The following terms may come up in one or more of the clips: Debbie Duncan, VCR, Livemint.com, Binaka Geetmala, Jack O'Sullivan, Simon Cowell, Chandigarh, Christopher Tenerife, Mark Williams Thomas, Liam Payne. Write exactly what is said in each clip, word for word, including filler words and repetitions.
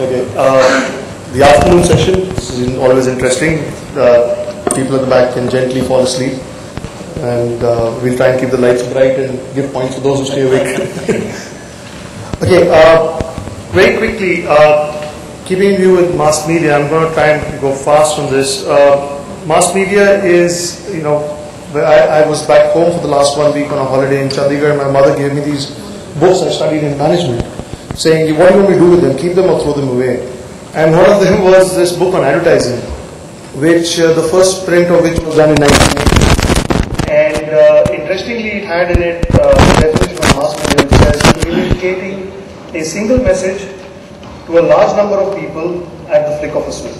Okay. Uh, the afternoon session is always interesting. Uh, people at the back can gently fall asleep, and uh, we'll try and keep the lights bright and give points for those who stay awake. Okay. Uh, very quickly, uh, keeping in view with mass media, I'm going to try and go fast on this. Uh, mass media is, you know, I, I was back home for the last one week on a holiday in Chandigarh. My mother gave me these books I studied in management, saying, what do you want me to do with them? Keep them or throw them away? And one of them was this book on advertising, which uh, the first print of which was done in nineteen eighty. And uh, interestingly, it had in it uh, a definition of mass media, which says communicating a single message to a large number of people at the flick of a switch.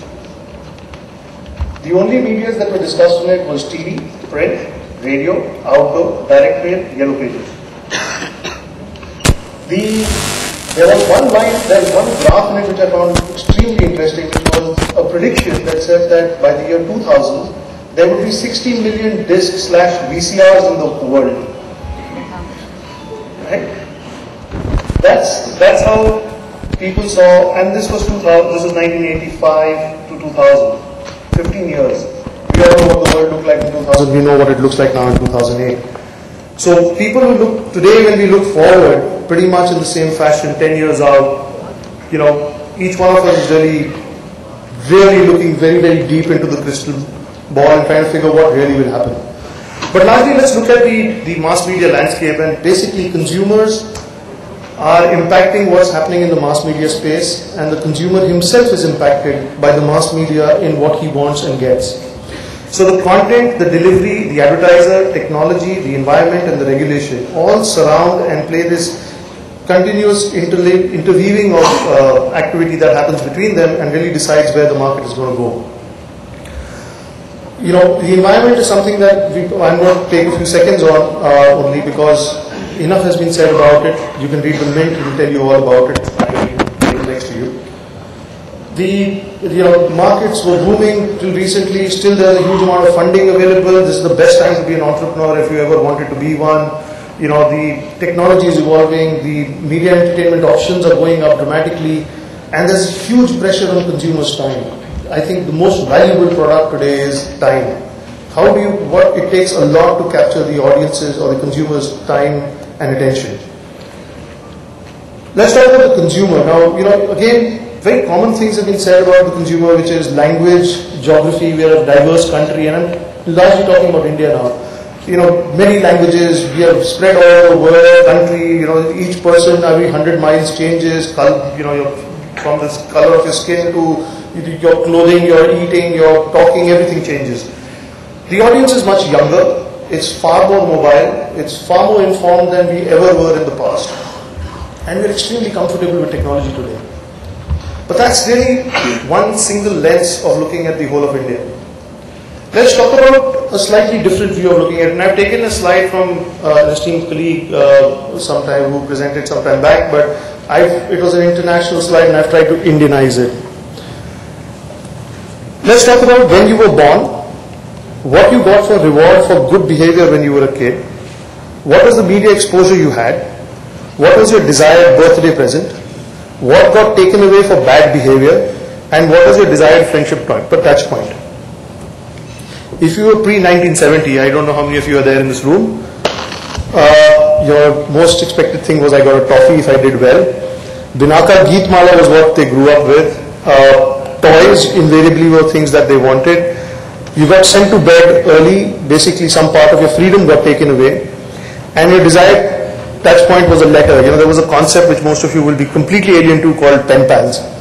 The only medias that were discussed in it was T V, print, radio, outdoor, direct mail, yellow pages. The, there was one line, there was one graph in it which I found extremely interesting, which was a prediction that said that by the year two thousand, there would be sixty million disc slash V C Rs in the world. Right? That's, that's how people saw, and this was two thousand, this was nineteen eighty-five to two thousand. fifteen years. We all know what the world looked like in two thousand. We know what it looks like now in two thousand eight. So people who look today, when we look forward, pretty much in the same fashion, ten years out, you know, each one of us is really, really looking very, very deep into the crystal ball and trying to figure what really will happen. But largely, let's look at the, the mass media landscape, and basically consumers are impacting what's happening in the mass media space, and the consumer himself is impacted by the mass media in what he wants and gets. So the content, the delivery, the advertiser, technology, the environment and the regulation all surround and play this continuous interweaving of uh, activity that happens between them and really decides where the market is going to go. You know, the environment is something that we, I'm going to take a few seconds on uh, only because enough has been said about it. You can read the Mint, it will tell you all about it. I will next to you. The you know, markets were booming till recently. Still, there is a huge amount of funding available. This is the best time to be an entrepreneur if you ever wanted to be one. You know, the technology is evolving. The media entertainment options are going up dramatically, and there is huge pressure on consumers' time. I think the most valuable product today is time. How do you? What it takes a lot to capture the audiences or the consumers' time and attention. Let's talk about the consumer. Now, you know, again, very common things have been said about the consumer, which is language, geography. We are a diverse country, and I'm largely talking about India now. You know, many languages, we are spread all over the country. You know, each person every one hundred miles changes, color, you know, your, from the color of your skin to your clothing, your eating, your talking, everything changes. The audience is much younger. It's far more mobile, it's far more informed than we ever were in the past. And we're extremely comfortable with technology today. But that's really one single lens of looking at the whole of India. Let's talk about a slightly different view of looking at it. And I've taken a slide from uh, an esteemed colleague uh, sometime who presented some time back, but I've, it was an international slide and I've tried to Indianize it. Let's talk about when you were born. What you got for reward for good behavior when you were a kid, what was the media exposure you had, what was your desired birthday present, what got taken away for bad behavior, and what was your desired friendship point, but touch point. If you were pre nineteen seventy, I don't know how many of you are there in this room, uh, your most expected thing was I got a toffee if I did well. Binaka Geetmala was what they grew up with. Uh, toys invariably were things that they wanted. You got sent to bed early, basically some part of your freedom got taken away, and your desired touch point was a letter. You know, there was a concept which most of you will be completely alien to called pen pals.